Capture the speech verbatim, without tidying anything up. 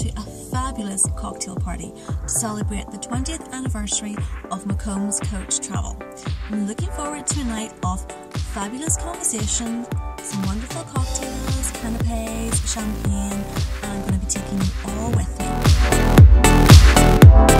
to a fabulous cocktail party to celebrate the twentieth anniversary of McCombs Coach Travel. I'm looking forward to a night of fabulous conversation, some wonderful cocktails, canapes, champagne, and I'm going to be taking you all with me.